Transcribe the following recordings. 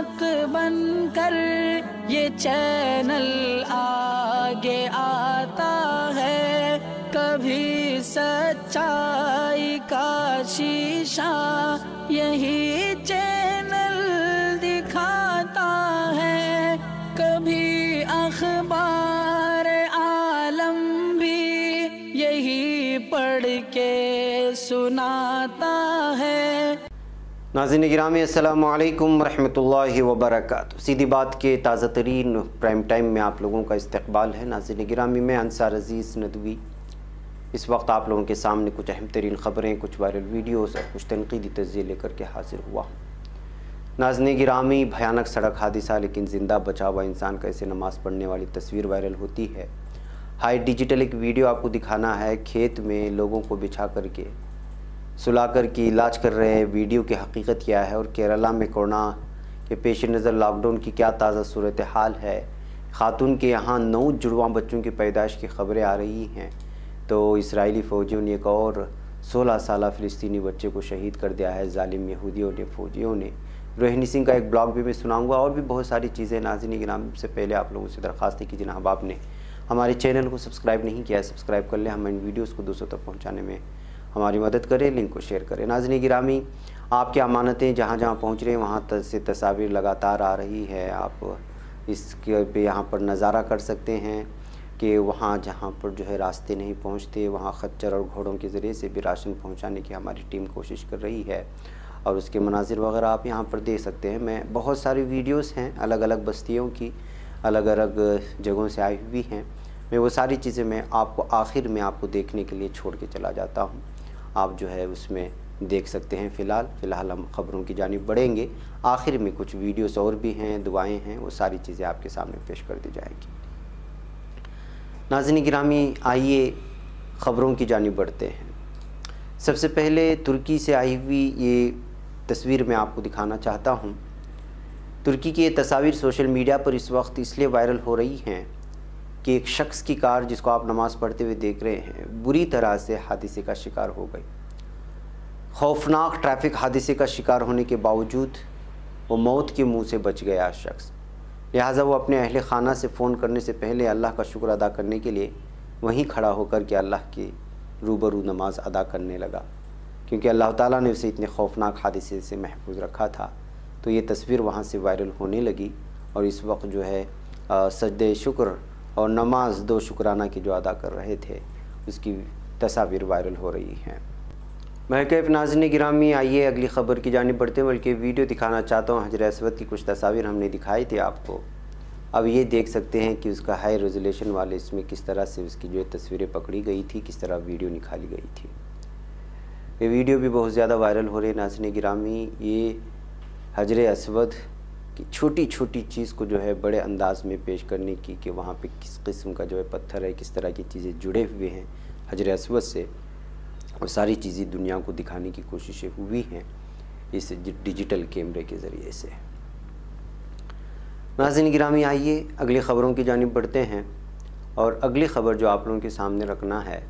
मत बनकर ये चैनल आगे आता है, कभी सच्चाई का शीशा यही चैनल दिखाता है, कभी अखबार आलम भी यही पढ़ के सुनाता है। नाज़रीन गिरामी अस्सलामु अलैकुम वरहमतुल्लाहि वबरकातुह। सीधी बात के ताज़ा तरीन प्राइम टाइम में आप लोगों का इस्तकबाल है। नाज़रीन गिरामी में अंसार अज़ीज़ नदवी इस वक्त आप लोगों के सामने कुछ अहम तरीन ख़बरें, कुछ वायरल वीडियोस और कुछ तनकीदी तजिए लेकर के हाजिर हुआ हूँ। नाज़रीन गिरामी, भयानक सड़क हादसा लेकिन ज़िंदा बचा हुआ इंसान कैसे नमाज़ पढ़ने वाली तस्वीर वायरल होती है। हाई डिजिटल एक वीडियो आपको दिखाना है, खेत में लोगों को बिछा करके सुला कर के इलाज कर रहे हैं, वीडियो की हकीकत क्या है। और केरला में कोरोना के पेश नज़र लॉकडाउन की क्या ताज़ा सूरत हाल है। खातून के यहाँ 9 जुड़वा बच्चों की पैदाइश की ख़बरें आ रही हैं। तो इसराइली फ़ौजियों ने एक और 16 साल फ़िलिस्तीनी बच्चे को शहीद कर दिया है जालिम यहूदियों ने, फ़ौजियों ने। रोहिणी सिंह का एक ब्लॉग भी मैं सुनाऊँगा और भी बहुत सारी चीज़ें। नाज़रीन इकराम, से पहले आप लोगों से दरख्वास्त है कि जनाब आपने हमारे चैनल को सब्सक्राइब नहीं किया है, सब्सक्राइब कर लें। हम इन वीडियोज़ को 200 तक पहुँचाने में हमारी मदद करें, लिंक को शेयर करें। नाज़रीन गिरामी, आपकी अमानतें जहाँ जहाँ पहुँच रही हैं वहाँ से तस्वीर लगातार आ रही है। आप इसके पे यहाँ पर नज़ारा कर सकते हैं कि वहाँ जहाँ पर जो है रास्ते नहीं पहुँचते वहाँ खच्चर और घोड़ों के ज़रिए से भी राशन पहुँचाने की हमारी टीम कोशिश कर रही है और उसके मनाजिर वगैरह आप यहाँ पर देख सकते हैं। मैं बहुत सारी वीडियोज़ हैं अलग अलग बस्तियों की, अलग अलग जगहों से आई हुई हैं। मैं वो सारी चीज़ें मैं आपको आखिर में आपको देखने के लिए छोड़ के चला जाता हूँ, आप जो है उसमें देख सकते हैं। फ़िलहाल हम ख़बरों की जानिब बढ़ेंगे। आखिर में कुछ वीडियोस और भी हैं, दुआएं हैं, वो सारी चीज़ें आपके सामने पेश कर दी जाएंगी। नाज़रीन गिरामी, आइए ख़बरों की जानिब बढ़ते हैं। सबसे पहले तुर्की से आई हुई ये तस्वीर मैं आपको दिखाना चाहता हूँ। तुर्की की ये तस्वीर सोशल मीडिया पर इस वक्त इसलिए वायरल हो रही हैं कि एक शख्स की कार, जिसको आप नमाज़ पढ़ते हुए देख रहे हैं, बुरी तरह से हादसे का शिकार हो गई। खौफनाक ट्रैफिक हादसे का शिकार होने के बावजूद वो मौत के मुंह से बच गया शख्स। लिहाजा वो अपने अहले खाना से फ़ोन करने से पहले अल्लाह का शुक्र अदा करने के लिए वहीं खड़ा होकर के अल्लाह के रूबरू नमाज़ अदा करने लगा, क्योंकि अल्लाह ताला ने उसे इतने खौफनाक हादसे से महफूज रखा था। तो ये तस्वीर वहाँ से वायरल होने लगी और इस वक्त जो है सजदे शुक्र और नमाज दो शुक्राना की जो अदा कर रहे थे उसकी तस्वीर वायरल हो रही हैं। महकैफ नाज़रीन गिरामी, आइए अगली ख़बर की जानिब बढ़ते हैं। बल्कि वीडियो दिखाना चाहता हूँ, हजरत अस्वद की कुछ तस्वीर हमने दिखाई थी आपको। अब ये देख सकते हैं कि उसका हाई रेजोल्यूशन वाले इसमें किस तरह से उसकी जो तस्वीरें पकड़ी गई थी, किस तरह वीडियो निकाली गई थी। ये वीडियो भी बहुत ज़्यादा वायरल हो रही है। नाज़रीन गिरामी, ये हजरत अस्वद छोटी छोटी चीज़ को जो है बड़े अंदाज में पेश करने की कि वहाँ पे किस किस्म का जो है पत्थर है, किस तरह की चीज़ें जुड़े हुए हैं हजरत अस्वद से, और सारी चीज़ें दुनिया को दिखाने की कोशिशें हुई हैं इस डिजिटल कैमरे के ज़रिए से। नाज़रीन गिरामी, आइए अगली ख़बरों की जानिब बढ़ते हैं। और अगली ख़बर जो आप लोगों के सामने रखना है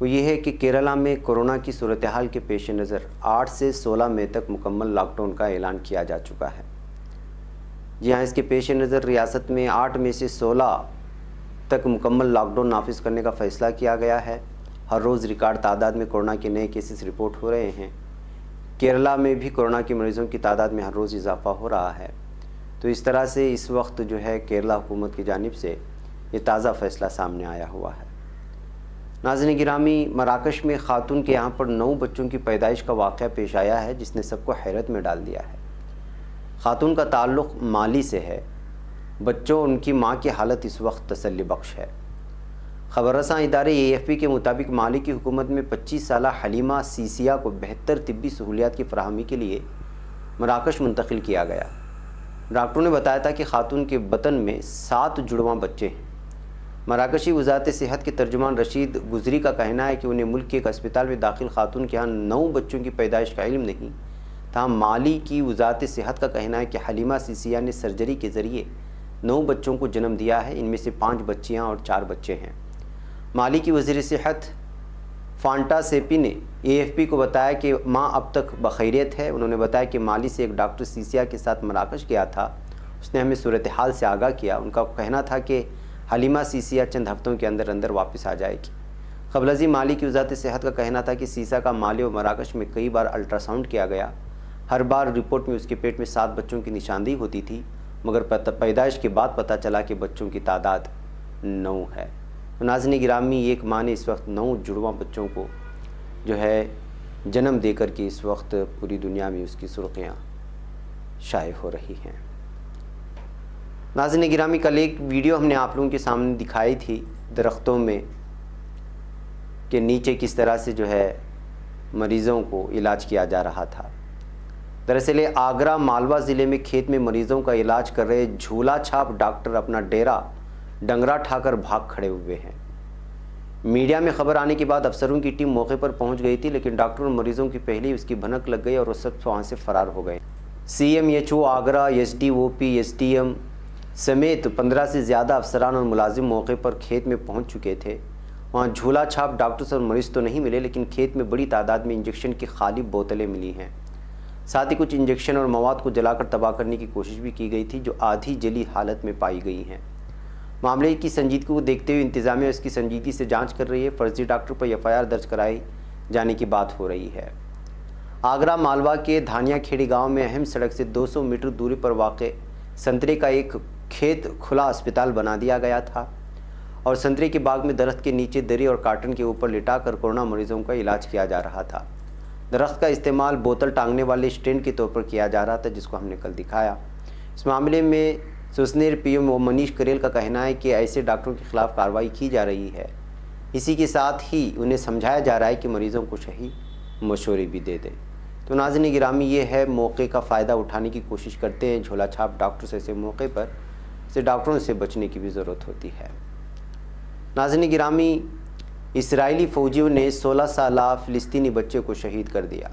वो ये है कि केरला में कोरोना की सूरत हाल के पेश नज़र 8 से 16 मई तक मुकम्मल लॉकडाउन का ऐलान किया जा चुका है। जी हाँ, इसके पेश नज़र रियासत में 8 मई से 16 तक मुकम्मल लॉकडाउन नाफिज करने का फ़ैसला किया गया है। हर रोज़ रिकॉर्ड तादाद में कोरोना के नए केसेस रिपोर्ट हो रहे हैं। केरला में भी कोरोना के मरीज़ों की तादाद में हर रोज़ इजाफा हो रहा है। तो इस तरह से इस वक्त जो है केरला हुकूमत की जानिब से ये ताज़ा फ़ैसला सामने आया हुआ है। नाज़रीन गिरामी, मराकश में खातून के यहाँ पर 9 बच्चों की पैदाइश का वाक़या पेश आया है जिसने सबको हैरत में डाल दिया है। खातून का ताल्लुक़ माली से है। बच्चों, उनकी मां की हालत इस वक्त तसल्ली बख्श है। ख़बररसां इदारे AFP के मुताबिक माली की हुकूमत में 25 साला हलीमा सीसिया को बेहतर तिब्बी सहूलियात की फराहमी के लिए मराकश मुंतकिल किया गया। डॉक्टरों ने बताया था कि खातून के बतन में 7 जुड़वा बच्चे हैं। मराकशी वज़ारत सेहत के तर्जुमान रशीद गुजरी का कहना है कि उन्हें मुल्क के एक अस्पताल में दाखिल खातून के यहाँ 9 बच्चों की पैदाइश का इल्म नहीं था। माली की वज़ारत सेहत का कहना है कि हलीमा सिसिया ने सर्जरी के ज़रिए 9 बच्चों को जन्म दिया है। इनमें से 5 बच्चियाँ और 4 बच्चे हैं। माली की वज़ीर सेहत फांटा सेपी ने AFP को बताया कि मां अब तक बखैरियत है। उन्होंने बताया कि माली से एक डॉक्टर सीसिया के साथ मराकश गया था, उसने हमें सूरत हाल से आगाह किया। उनका कहना था कि हलीमा सीसिया चंद हफ्तों के अंदर अंदर वापस आ जाएगी। क़बलजी माली की वजारत सेहत का कहना था कि सीसा का माली और मराकश में कई बार अल्ट्रासाउंड किया गया, हर बार रिपोर्ट में उसके पेट में 7 बच्चों की निशानदेही होती थी, मगर पैदाइश के बाद पता चला कि बच्चों की तादाद 9 है। तो नाज़रीन गिरामी, एक माँ ने इस वक्त 9 जुड़वा बच्चों को जो है जन्म देकर के इस वक्त पूरी दुनिया में उसकी सुर्खियाँ शाये हो रही हैं। नाज़रीन गिरामी, कल एक वीडियो हमने आप लोगों के सामने दिखाई थी दरख्तों में के नीचे किस तरह से जो है मरीज़ों को इलाज किया जा रहा था। दरअसल आगरा मालवा ज़िले में खेत में मरीज़ों का इलाज कर रहे झूला छाप डॉक्टर अपना डेरा डंगरा ठाकर भाग खड़े हुए हैं। मीडिया में खबर आने के बाद अफसरों की टीम मौके पर पहुंच गई थी, लेकिन डॉक्टर और मरीजों की पहले उसकी भनक लग गई और वो सब वहाँ से फ़रार हो गए। CMHO आगरा, SDOP, SDM समेत 15 से ज़्यादा अफसरान और मुलाजिम मौके पर खेत में पहुँच चुके थे। वहाँ झूला छाप डॉक्टर्स और मरीज़ तो नहीं मिले, लेकिन खेत में बड़ी तादाद में इंजेक्शन की खाली बोतलें मिली हैं। साथ ही कुछ इंजेक्शन और मवाद को जलाकर तबाह करने की कोशिश भी की गई थी, जो आधी जली हालत में पाई गई हैं। मामले की संजीदगी को देखते हुए इंतजामिया इसकी संजीदगी से जांच कर रही है। फर्जी डॉक्टर पर FIR दर्ज कराए जाने की बात हो रही है। आगरा मालवा के धानिया खेड़ी गांव में अहम सड़क से 200 मीटर दूरी पर वाक़े संतरे का एक खेत खुला अस्पताल बना दिया गया था और संतरे के बाग में दरख्त के नीचे दरी और कार्टन के ऊपर लिटा कर कोरोना मरीजों का इलाज किया जा रहा था। दरख्त का इस्तेमाल बोतल टांगने वाले स्टैंड के तौर पर किया जा रहा था, जिसको हमने कल दिखाया। इस मामले में सुसनेर PM मनीष करेल का कहना है कि ऐसे डॉक्टरों के खिलाफ कार्रवाई की जा रही है। इसी के साथ ही उन्हें समझाया जा रहा है कि मरीज़ों को सही मशवरे भी दे दें। तो नाज़रीन गिरामी, ये है मौके का फ़ायदा उठाने की कोशिश करते हैं झोला छाप डॉक्टर्स। ऐसे मौके पर से डॉक्टरों से बचने की भी ज़रूरत होती है। नाज़रीन गिरामी, इसराइली फ़ौजियों ने 16 साल फ़िलिस्तीनी बच्चे को शहीद कर दिया।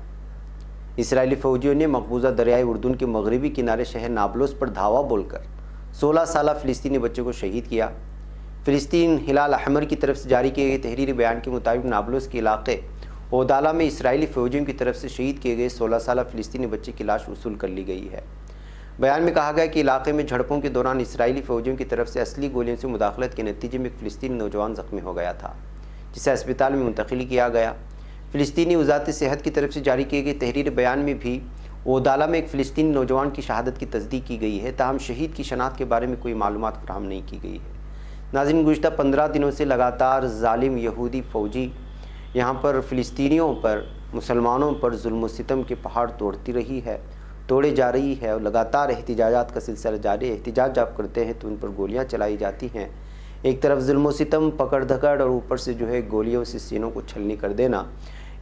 इसराइली फ़ौजियों ने मकबूजा दरियाई उर्दून के मगरबी किनारे शहर नाबलोस पर धावा बोलकर 16 साल फ़िलिस्तीनी बच्चों को शहीद किया। फ़िलिस्तीन हिलाल अहमर की तरफ से जारी किए गए तहरीरी बयान के मुताबिक नाबलोस के इलाके ओदाला में इसराइली फ़ौजियों की तरफ से शहीद किए गए 16 साल फ़िलिस्तीनी बच्चे की लाश वसूल कर ली गई है। बयान में कहा गया कि इलाके में झड़पों के दौरान इसराइली फ़ौजियों की तरफ से असली गोलियों से मुदाखलत के नतीजे में एक फ़िलिस्तीनी नौजवान ज़ख्मी हो गया था, जिसे अस्पताल में मुंतकिल किया गया। फ़िलिस्तीनी वज़ारत सेहत की तरफ से जारी किए गए तहरीर बयान में भी ओदाला में एक फ़िलिस्तीनी नौजवान की शहादत की तस्दीक की गई है, ताहम शहीद की शनाख्त के बारे में कोई मालूमात फराहम नहीं की गई है। नाज़रीन, गुज़श्ता 15 दिनों से लगातार ज़ालिम यहूदी फ़ौजी यहाँ पर फ़िलिस्तीनियों पर, मुसलमानों पर जुल्म व सितम के पहाड़ तोड़े जा रही है और लगातार एहतिजाजात का सिलसिला जारी। एहतिजाज जब करते हैं तो उन पर गोलियाँ चलाई जाती हैं। एक तरफ जुल्म व सितम, पकड़ धकड़ और ऊपर से जो है गोलियों से सीनों को छलनी कर देना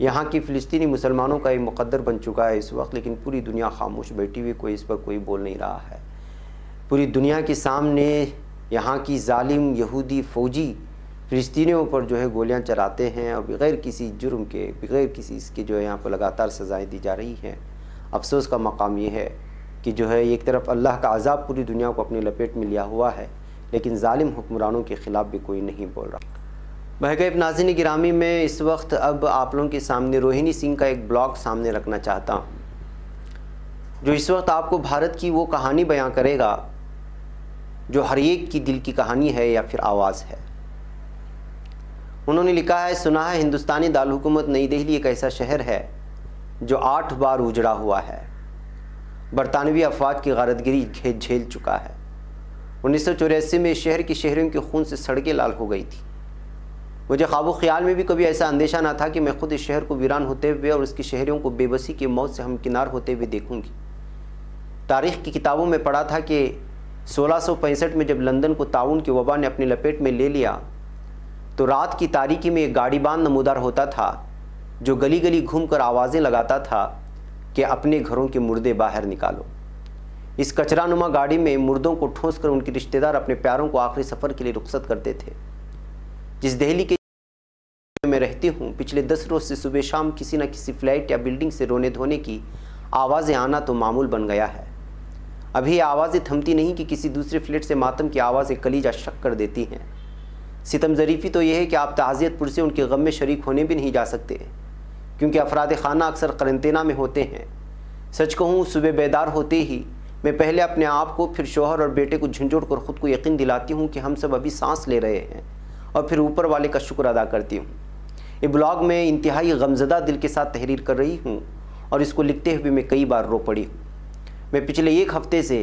यहाँ की फ़िलिस्तीनी मुसलमानों का एक मुकद्दर बन चुका है इस वक्त। लेकिन पूरी दुनिया खामोश बैठी हुई, कोई इस पर कोई बोल नहीं रहा है। पूरी दुनिया के सामने यहाँ की जालिम यहूदी फ़ौजी फ़िलिस्तीनियों पर जो है गोलियाँ चलाते हैं और बग़ैर किसी जुर्म के, बग़ैर किसी इसके जो है यहाँ पर लगातार सज़ाएँ दी जा रही हैं। अफसोस का मकाम ये है कि जो है एक तरफ अल्लाह का अज़ाब पूरी दुनिया को अपनी लपेट में लिया हुआ है, लेकिन जालिम हुक्मरानों के ख़िलाफ़ भी कोई नहीं बोल रहा। बहक़ैब नाज़रीन गिरामी, में इस वक्त अब आप लोगों के सामने रोहिणी सिंह का एक ब्लॉग सामने रखना चाहता हूं, जो इस वक्त आपको भारत की वो कहानी बयां करेगा जो हर एक की दिल की कहानी है या फिर आवाज़ है। उन्होंने लिखा है, सुना है हिंदुस्तानी दारहुकूमत नई दिल्ली एक ऐसा शहर है जो 8 बार उजड़ा हुआ है, बरतानवी अफवाज की गारदगिरी झेल चुका है। 1984 में इस शहर के शहरों के खून से सड़कें लाल हो गई थी। मुझे ख्वाबो ख्याल में भी कभी ऐसा अंदेशा ना था कि मैं खुद इस शहर को वीरान होते हुए और उसके शहरों को बेबसी की मौत से हमकिनार होते हुए देखूंगी। तारीख़ की किताबों में पढ़ा था कि 1665 में जब लंदन को ताउन की वबा ने अपनी लपेट में ले लिया तो रात की तारीकी में एक गाड़ीबान नमूदार होता था जो गली गली घूमकर आवाज़ें लगाता था कि अपने घरों के मुर्दे बाहर निकालो। इस कचरानुमा गाड़ी में मुर्दों को ठूँस कर उनके रिश्तेदार अपने प्यारों को आखिरी सफ़र के लिए रुख्सत करते थे। जिस दिल्ली के मैं रहती हूँ, पिछले 10 रोज़ से सुबह शाम किसी न किसी फ्लैट या बिल्डिंग से रोने धोने की आवाज़ें आना तो मामूल बन गया है। अभी आवाज़ें थमती नहीं कि किसी दूसरे फ्लैट से मातम की आवाज़ें कलीजा शक कर देती हैं। सितम ज़रीफ़ी तो यह है कि आप ताज़ियतपुर से उनके गम में शरीक होने भी नहीं जा सकते, क्योंकि अफराद खाना अक्सर करंतना में होते हैं। सच कहूँ, सुबह बेदार होते ही मैं पहले अपने आप को, फिर शोहर और बेटे को झंझोड़ कर ख़ुद को यकीन दिलाती हूँ कि हम सब अभी सांस ले रहे हैं, और फिर ऊपर वाले का शुक्र अदा करती हूँ। ये ब्लॉग मैं इंतहाई गमजदा दिल के साथ तहरीर कर रही हूँ और इसको लिखते हुए मैं कई बार रो पड़ी हूँ। मैं पिछले एक हफ्ते से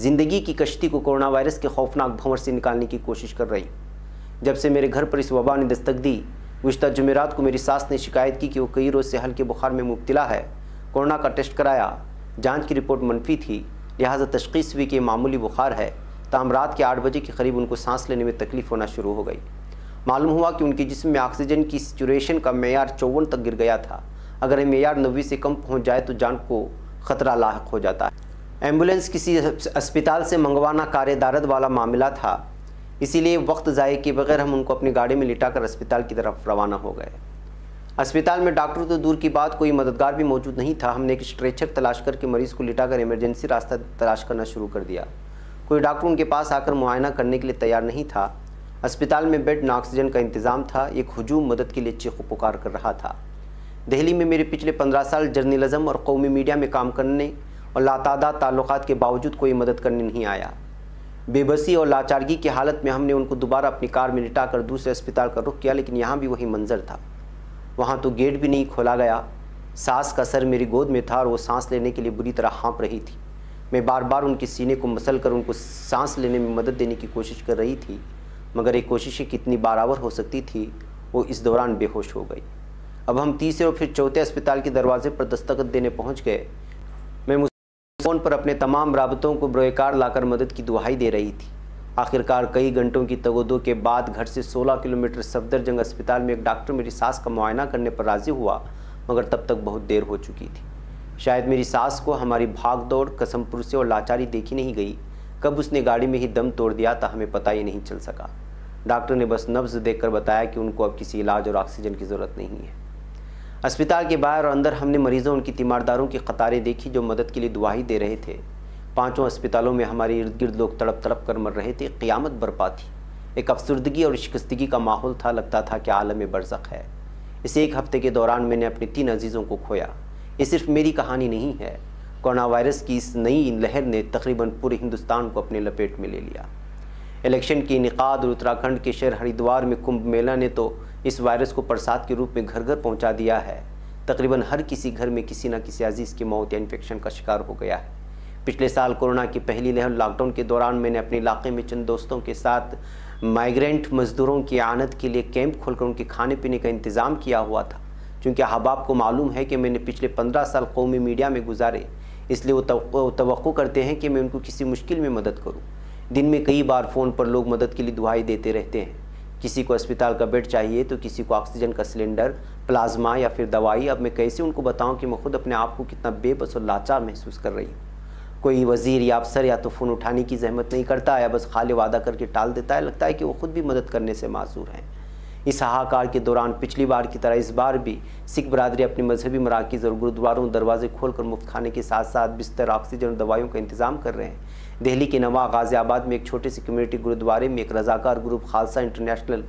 ज़िंदगी की कश्ती को कोरोना वायरस के खौफनाक भंवर से निकालने की कोशिश कर रही हूँ। जब से मेरे घर पर इस वबा ने दस्तक दी, गुज़िश्ता जुमेरात को मेरी सास ने शिकायत की कि वो कई रोज़ से हल्के बुखार में मुब्तला है। कोरोना का टेस्ट कराया, जांच की रिपोर्ट मनफी थी, लिहाजा तशख़ीस हुई कि ये मामूली बुखार है। ताहम रात के 8 बजे के करीब उनको सांस लेने में तकलीफ़ होना शुरू हो गई। मालूम हुआ कि उनके जिस्म में ऑक्सीजन की सैचुरेशन का मेयार 54 तक गिर गया था। अगर ये मेयार 90 से कम पहुँच जाए तो जान को ख़तरा लाहक हो जाता है। एम्बुलेंस किसी अस्पताल से मंगवाना कार्यदारद वाला मामला था, इसीलिए वक्त ज़ाये के बगैर हम उनको अपनी गाड़ी में लिटाकर अस्पताल की तरफ रवाना हो गए। अस्पताल में डॉक्टर तो दूर की बात, कोई मददगार भी मौजूद नहीं था। हमने एक स्ट्रेचर तलाश करके मरीज़ को लिटाकर इमरजेंसी रास्ता तलाश करना शुरू कर दिया। कोई डॉक्टर उनके पास आकर मुआयना करने के लिए तैयार नहीं था। अस्पताल में बेड न ऑक्सीजन का इंतज़ाम था। एक हुजूम मदद के लिए चीखो पुकार कर रहा था। दिल्ली में मेरे पिछले 15 साल जर्नलिज़म और कौमी मीडिया में काम करने और लातादाद ताल्लुकात के बावजूद कोई मदद करने नहीं आया। बेबसी और लाचारगी की हालत में हमने उनको दोबारा अपनी कार में लिटा कर दूसरे अस्पताल का रुख किया, लेकिन यहाँ भी वही मंजर था। वहाँ तो गेट भी नहीं खोला गया। सास का सर मेरी गोद में था और वो सांस लेने के लिए बुरी तरह हाँप रही थी। मैं बार बार उनके सीने को मसल कर उनको सांस लेने में मदद देने की कोशिश कर रही थी, मगर ये कोशिशें कितनी बराबर हो सकती थी। वो इस दौरान बेहोश हो गई। अब हम तीसरे और फिर चौथे अस्पताल के दरवाजे पर दस्तखत देने पहुँच गए। मैं फ़ोन पर अपने तमाम राबतों को ब्रोकार लाकर मदद की दुहाई दे रही थी। आखिरकार कई घंटों की तगोदो के बाद घर से 16 किलोमीटर सफदरजंग अस्पताल में एक डॉक्टर मेरी सास का मुआयना करने पर राज़ी हुआ, मगर तब तक बहुत देर हो चुकी थी। शायद मेरी सास को हमारी भाग दौड़, कसमपुरसे और लाचारी देखी नहीं गई। कब उसने गाड़ी में ही दम तोड़ दिया था, हमें पता ही नहीं चल सका। डॉक्टर ने बस नब्ज़ देख कर बताया कि उनको अब किसी इलाज और ऑक्सीजन की ज़रूरत नहीं है। अस्पताल के बाहर और अंदर हमने मरीज़ों, उनकी तीमारदारों की कतारें देखी जो मदद के लिए दुआई दे रहे थे। पांचों अस्पतालों में हमारे इर्द गिर्द लोग तड़प तड़प कर मर रहे थे। क़ियामत बरपा थी। एक अफसरदगी और शिकस्तगी का माहौल था। लगता था कि आलम बरज़ख है। इस एक हफ्ते के दौरान मैंने अपने 3 अजीज़ों को खोया। ये सिर्फ मेरी कहानी नहीं है। कोरोना वायरस की इस नई लहर ने तकरीबन पूरे हिंदुस्तान को अपने लपेट में ले लिया। इलेक्शन के इनेकाद और उत्तराखंड के शहर हरिद्वार में कुंभ मेला ने तो इस वायरस को प्रसाद के रूप में घर घर पहुँचा दिया है। तकरीबन हर किसी घर में किसी न किसी अजीज़ की मौत या इन्फेक्शन का शिकार हो गया है। पिछले साल कोरोना की पहली लहर लॉकडाउन के दौरान मैंने अपने इलाके में चंद दोस्तों के साथ माइग्रेंट मज़दूरों की आमद के लिए कैंप खोलकर उनके खाने पीने का इंतज़ाम किया हुआ था। चूँकि अहबाब को मालूम है कि मैंने पिछले 15 साल कौमी मीडिया में गुजारे, इसलिए वो तवक्को करते हैं कि मैं उनको किसी मुश्किल में मदद करूँ। दिन में कई बार फ़ोन पर लोग मदद के लिए दुआएं देते रहते हैं। किसी को अस्पताल का बेड चाहिए तो किसी को ऑक्सीजन का सिलेंडर, प्लाज्मा या फिर दवाई। अब मैं कैसे उनको बताऊँ कि मैं खुद अपने आप को कितना बेबस और लाचार महसूस कर रही हूँ। कोई वज़ीर या अफसर या तो फ़ोन उठाने की जहमत नहीं करता या बस खाली वादा करके टाल देता है। लगता है कि वो खुद भी मदद करने से मासूर हैं। इस हाहाकार के दौरान पिछली बार की तरह इस बार भी सिख बरादरी अपने मजहबी मराकज़ और गुरुद्वारों दरवाजे खोल कर मुफ्त खाने के साथ साथ बिस्तर, ऑक्सीजन और दवाइयों का इंतज़ाम कर रहे हैं। दिल्ली के नवा गाज़ियाबाद में एक छोटे से कम्युनिटी गुरुद्वारे में एक रज़ाकार ग्रुप खालसा इंटरनेशनल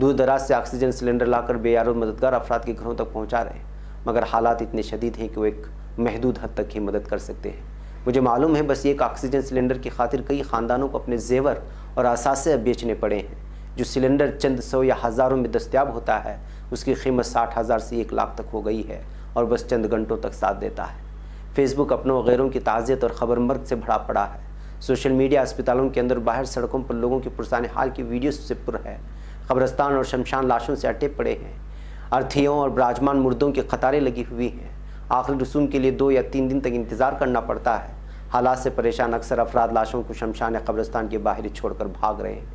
दूर दराज से ऑक्सीजन सिलेंडर लाकर बेयार और मददगार अफराद के घरों तक पहुँचा रहे हैं। मगर हालात इतने शदीद हैं कि वो एक महदूद हद तक ही मदद कर सकते हैं। मुझे मालूम है बस एक ऑक्सीजन सिलेंडर की खातिर कई ख़ानदानों को अपने जेवर और असासे बेचने पड़े हैं। जो सिलेंडर चंद सौ या हज़ारों में दस्तियाब होता है, उसकी कीमत 60,000 से 1 लाख तक हो गई है और बस चंद घंटों तक साथ देता है। फेसबुक अपनों वगैरों की ताज़ियत और ख़बर मर्ग से भरा पड़ा है। सोशल मीडिया अस्पतालों के अंदर, बाहर, सड़कों पर लोगों के पुरसान हाल की वीडियोज़ से पुर है। ख़बरस्तान और शमशान लाशों से अटे पड़े हैं। अर्थियों और विराजमान मुर्दों की कतारें लगी हुई हैं। आखिरी रसूम के लिए 2 या 3 दिन तक इंतज़ार करना पड़ता है। हालात से परेशान अक्सर अफराद लाशों को शमशान या कब्रिस्तान के बाहर छोड़कर भाग रहे हैं।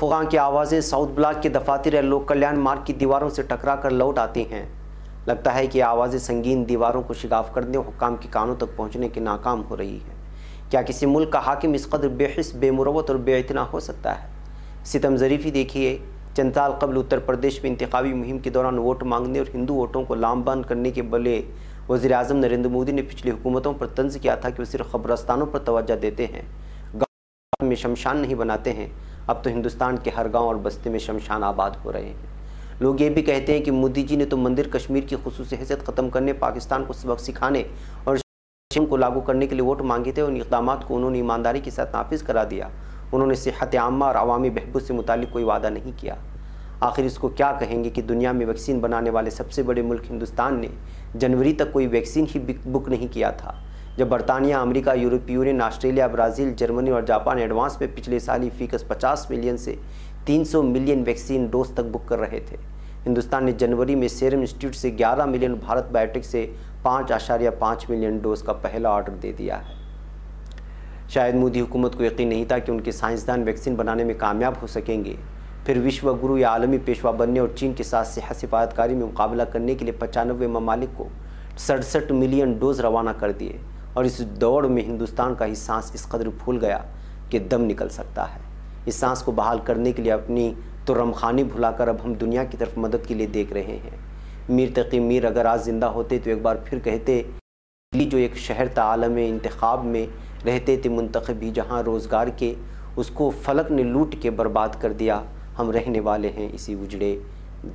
फुगां की आवाज़ें साउथ ब्लॉक के दफातर या लोक कल्याण मार्ग की दीवारों से टकरा कर लौट आती हैं। लगता है कि आवाज़ें संगीन दीवारों को शिगाफ करने और हुक्काम के कानों तक पहुँचने के नाकाम हो रही है। क्या किसी मुल्क का हाकिम इस कदर बेहिस, बेमुरवत और बेइतना हो सकता है? सितम ज़रीफ़ी देखिए। चंद साल कबल उत्तर प्रदेश में इंतखाबी मुहिम के दौरान वोट मांगने और हिंदू वोटों को लामबंद करने के बले वज़ीर-ए-आज़म नरेंद्र मोदी ने पिछली हुकूमतों पर तंज किया था कि वो सिर्फ खबरस्तानों पर तवज्जो देते हैं, गाँव में शमशान नहीं बनाते हैं। अब तो हिंदुस्तान के हर गांव और बस्ती में शमशान आबाद हो रहे हैं। लोग ये भी कहते हैं कि मोदी जी ने तो मंदिर कश्मीर की खुसूसी हैसियत ख़त्म करने, पाकिस्तान को सबक सिखाने और शम को लागू करने के लिए वोट मांगे थे। उन इकदाम को उन्होंने ईमानदारी के साथ नाफिज करा दिया। उन्होंने सेहत आमा और अवामी बहबूद से मुतालिक कोई वादा नहीं किया। आखिर इसको क्या कहेंगे कि दुनिया में वैक्सीन बनाने वाले सबसे बड़े मुल्क हिंदुस्तान ने जनवरी तक कोई वैक्सीन ही बुक नहीं किया था, जब बरतानिया, अमेरिका, यूरोपीय यूनियन, ऑस्ट्रेलिया, ब्राज़ील, जर्मनी और जापान एडवांस में पिछले साल ही फीकस 50 मिलियन से 300 मिलियन वैक्सीन डोज तक बुक कर रहे थे। हिंदुस्तान ने जनवरी में सेरम इंस्टीट्यूट से 11 मिलियन, भारत बायोटेक से 5.5 मिलियन डोज का पहला ऑर्डर दे दिया है। शायद मोदी हुकूमत को यकीन नहीं था कि उनके साइंसदान वैक्सीन बनाने में कामयाब हो सकेंगे। फिर विश्व गुरु या आलमी पेशवा बनने और चीन के साथ सेहत सिफायतकारी में मुकाबला करने के लिए 95 ममालिक को 67 मिलियन डोज रवाना कर दिए और इस दौड़ में हिंदुस्तान का ही सांस इस कदर फूल गया कि दम निकल सकता है। इस सांस को बहाल करने के लिए अपनी तो रमखानी भुलाकर अब हम दुनिया की तरफ मदद के लिए देख रहे हैं। मीर तकी मीर अगर आज ज़िंदा होते तो एक बार फिर कहते, जो एक शहर था आलम इंतखाब में, रहते थे मुंतखब ही जहाँ रोज़गार के, उसको फलक ने लूट के बर्बाद कर दिया। हम रहने वाले हैं इसी उजड़े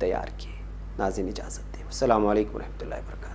दयार के। नाज़िन इजाज़त दें। अस्सलामु अलैकुम रहमतुल्लाहि व बरकातहू।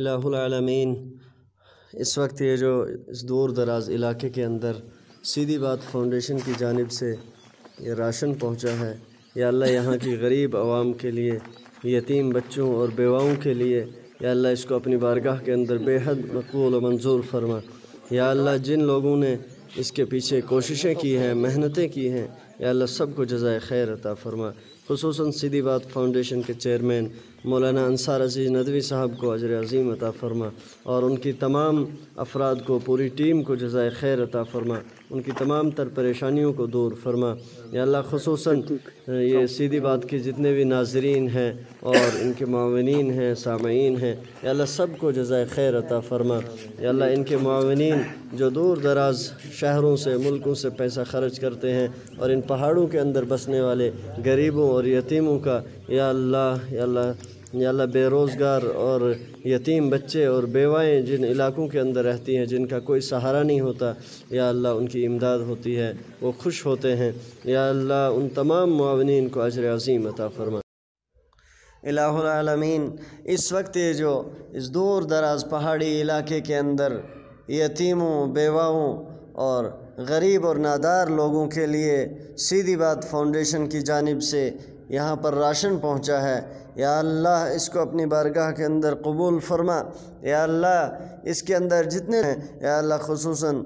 इलाहुल आलमीन, इस वक्त ये जो इस दूर दराज इलाके के अंदर सीधी बात फाउंडेशन की जानिब से ये राशन पहुंचा है, या अल्लाह यहाँ की गरीब आवाम के लिए, यतीम बच्चों और बेवाओं के लिए, या अल्लाह इसको अपनी बारगाह के अंदर बेहद मकबूल और मंजूर फरमा। या अल्लाह जिन लोगों ने इसके पीछे कोशिशें की हैं, मेहनतें की हैं, या अल्लाह सब को जज़ाए खैर अता फरमा। खुसूसन सीधी बात फाउंडेशन के चेयरमैन मौलाना अंसार अजीज़ नदवी साहब को अजर अज़ीम अता फ़रमा और उनकी तमाम अफराद को, पूरी टीम को जज़ाए खैर अता फ़रमा, उनकी तमाम तर परेशानियों को दूर फरमा। या अल्लाह खुसूसन ये सीधी बात के जितने भी नाजरीन हैं और इनके मुआवनीन हैं, सामईन हैं, या अल्लाह सब को जज़ाए खैर अता फ़रमा। या अल्लाह इनके मुआवनीन जो दूर दराज शहरों से, मुल्कों से पैसा खर्च करते हैं और इन पहाड़ों के अंदर बसने वाले गरीबों और यतीमों का, या अल्लाह बेरोज़गार और यतीम बच्चे और बेवाएँ जिन इलाकों के अंदर रहती हैं, जिनका कोई सहारा नहीं होता, या अल्लाह उनकी इमदाद होती है, वो खुश होते हैं। या अल्लाह उन तमाम मुआवनीन को अजर अज़ीम अता फ़रमा। इलाहुल आलमीन। इस वक्त ये जो इस दूर दराज पहाड़ी इलाके के अंदर यतीमों, बेवाओं और गरीब और नादार लोगों के लिए सीधी बात फाउंडेशन की जानिब से यहाँ पर राशन पहुँचा है। या अल्लाह इसको अपनी बारगाह के अंदर कबूल फरमा। या अल्लाह इसके अंदर जितने हैं, या अल्लाह खुसूसन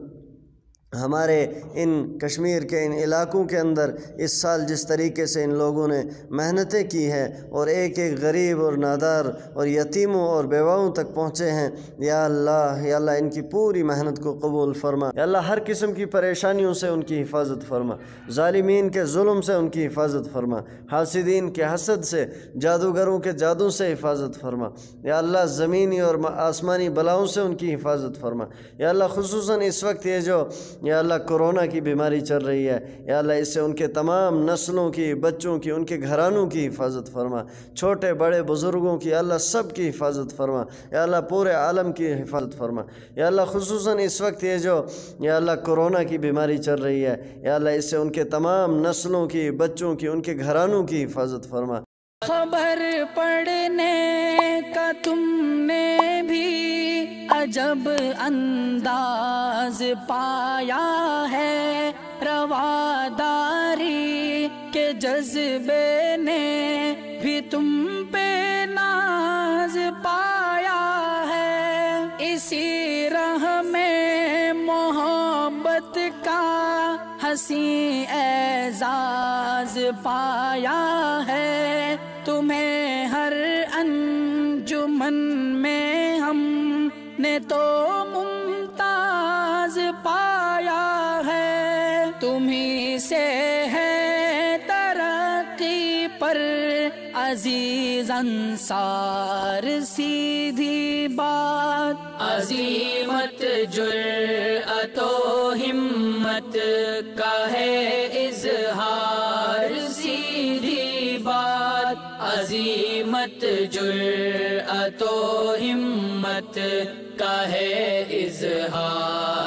हमारे इन कश्मीर के इन इलाकों के अंदर इस साल जिस तरीके से इन लोगों ने मेहनतें की हैं और एक एक गरीब और नादार और यतीमों और बेवाओं तक पहुँचे हैं, या अल्लाह इनकी पूरी मेहनत को कबूल फरमा। या अल्लाह हर किस्म की परेशानियों से उनकी हिफाजत फरमा, जालिमीन के जुल्म से उनकी हिफाजत फरमा, हासिदीन के हसद से, जादूगरों के जादू से हिफाजत फरमा। या अल्लाह ज़मीनी और आसमानी बलाओं से उनकी हिफाजत फरमा। या अल्लाह खुसूसन इस वक्त ये जो या अल्लाह कोरोना की बीमारी चल रही है, या अल्लाह इससे उनके तमाम नस्लों की, बच्चों की, उनके घरानों की हिफाजत फरमा, छोटे बड़े बुज़ुर्गों की, अल्लाह सब की हिफाजत फरमा। या अल्लाह पूरे आलम की हिफाजत फरमा। या अल्लाह खुसूसन इस वक्त ये जो या अल्लाह कोरोना की बीमारी चल रही है, या अल्लाह इससे उनके तमाम नस्लों की, बच्चों की, उनके घरानों की हिफाजत फरमा। खबर पढ़ने का तुमने भी अजब अंदाज पाया है, रवादारी के जज्बे ने भी तुम पे नाज पाया है। इसी राह में मोहब्बत का हसी एजाज पाया है, तुम्हें हर अंजुमन में हम ने तो मुमताज पाया है। तुम्ही से है तरक्की पर अजीज अंसार सीधी बात, अजीमत जुर्अतो हिम्मत का है इजहार सीधी बात, अजीमत जुर्अतो हिम्मत का है इज़हार।